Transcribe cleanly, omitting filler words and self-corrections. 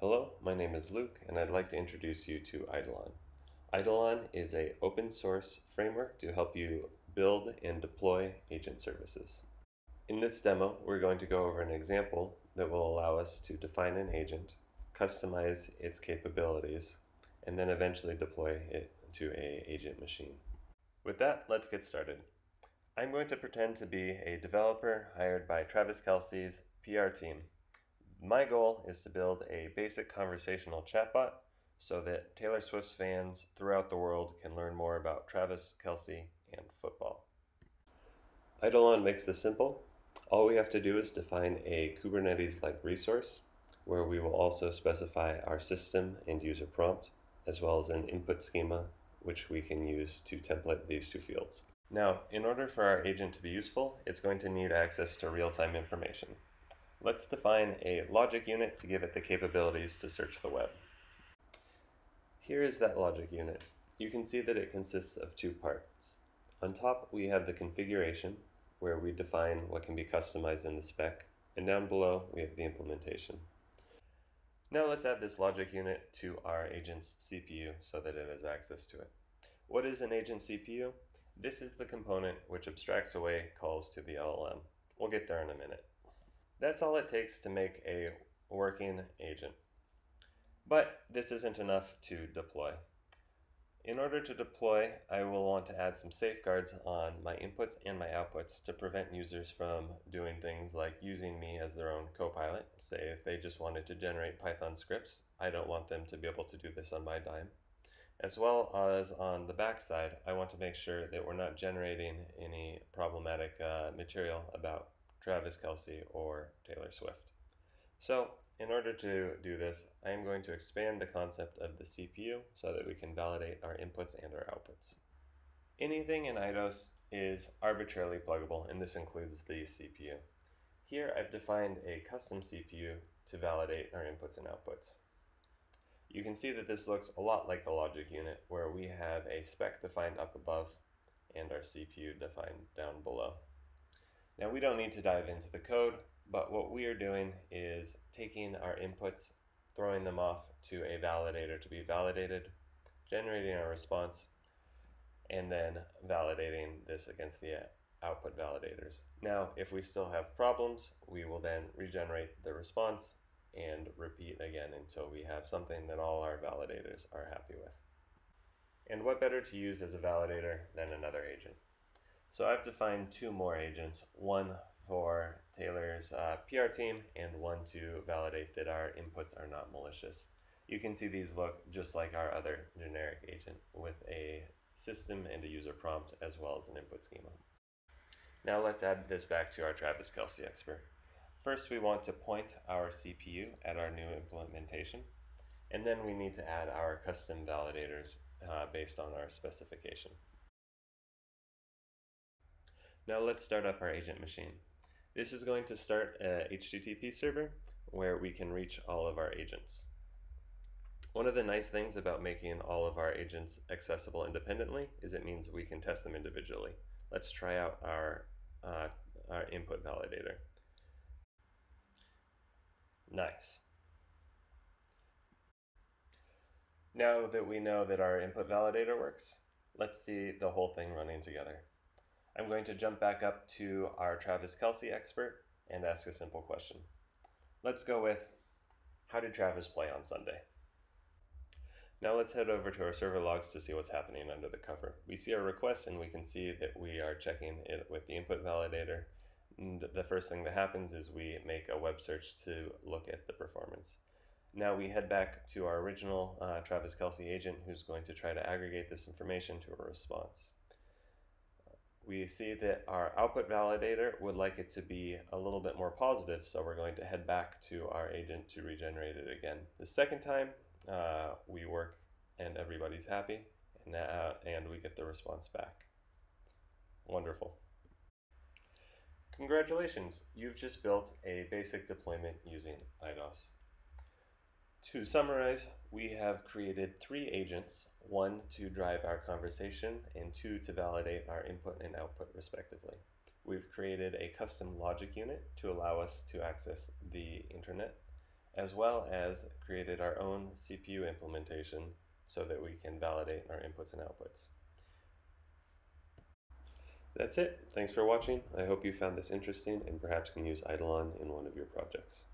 Hello, my name is Luke, and I'd like to introduce you to Eidolon. Eidolon is an open source framework to help you build and deploy agent services. In this demo, we're going to go over an example that will allow us to define an agent, customize its capabilities, and then eventually deploy it to an agent machine. With that, let's get started. I'm going to pretend to be a developer hired by Travis Kelce's PR team. My goal is to build a basic conversational chatbot so that Taylor Swift's fans throughout the world can learn more about Travis Kelce and football. Eidolon makes this simple. All we have to do is define a Kubernetes-like resource where we will also specify our system and user prompt, as well as an input schema which we can use to template these two fields. Now, in order for our agent to be useful, it's going to need access to real-time information. Let's define a logic unit to give it the capabilities to search the web. Here is that logic unit. You can see that it consists of two parts. On top, we have the configuration, where we define what can be customized in the spec, and down below, we have the implementation. Now let's add this logic unit to our agent's CPU so that it has access to it. What is an agent CPU? This is the component which abstracts away calls to the LLM. We'll get there in a minute. That's all it takes to make a working agent. But this isn't enough to deploy. In order to deploy, I will want to add some safeguards on my inputs and my outputs to prevent users from doing things like using me as their own co-pilot. Say if they just wanted to generate Python scripts, I don't want them to be able to do this on my dime. As well as on the backside, I want to make sure that we're not generating any problematic material about Travis Kelce or Taylor Swift. So in order to do this, I am going to expand the concept of the CPU so that we can validate our inputs and our outputs. Anything in Eidos is arbitrarily pluggable, and this includes the CPU. Here I've defined a custom CPU to validate our inputs and outputs. You can see that this looks a lot like the logic unit, where we have a spec defined up above and our CPU defined down below. Now, we don't need to dive into the code, but what we are doing is taking our inputs, throwing them off to a validator to be validated, generating our response, and then validating this against the output validators. Now, if we still have problems, we will then regenerate the response and repeat again until we have something that all our validators are happy with. And what better to use as a validator than another agent? So I've defined two more agents, one for Taylor's PR team and one to validate that our inputs are not malicious. You can see these look just like our other generic agent with a system and a user prompt as well as an input schema. Now let's add this back to our Travis Kelce expert. First, we want to point our CPU at our new implementation, and then we need to add our custom validators based on our specification. Now let's start up our agent machine. This is going to start a HTTP server where we can reach all of our agents. One of the nice things about making all of our agents accessible independently is it means we can test them individually. Let's try out our input validator. Nice. Now that we know that our input validator works, let's see the whole thing running together. I'm going to jump back up to our Travis Kelce expert and ask a simple question. Let's go with, how did Travis play on Sunday? Now let's head over to our server logs to see what's happening under the cover. We see our request and we can see that we are checking it with the input validator. And the first thing that happens is we make a web search to look at the performance. Now we head back to our original Travis Kelce agent, who's going to try to aggregate this information to a response. We see that our output validator would like it to be a little bit more positive, so we're going to head back to our agent to regenerate it again. The second time, we work and everybody's happy, and we get the response back. Wonderful. Congratulations, you've just built a basic deployment using Eidos. To summarize, we have created three agents, one to drive our conversation and two to validate our input and output respectively. We've created a custom logic unit to allow us to access the internet, as well as created our own CPU implementation so that we can validate our inputs and outputs. That's it. Thanks for watching. I hope you found this interesting and perhaps can use Eidolon in one of your projects.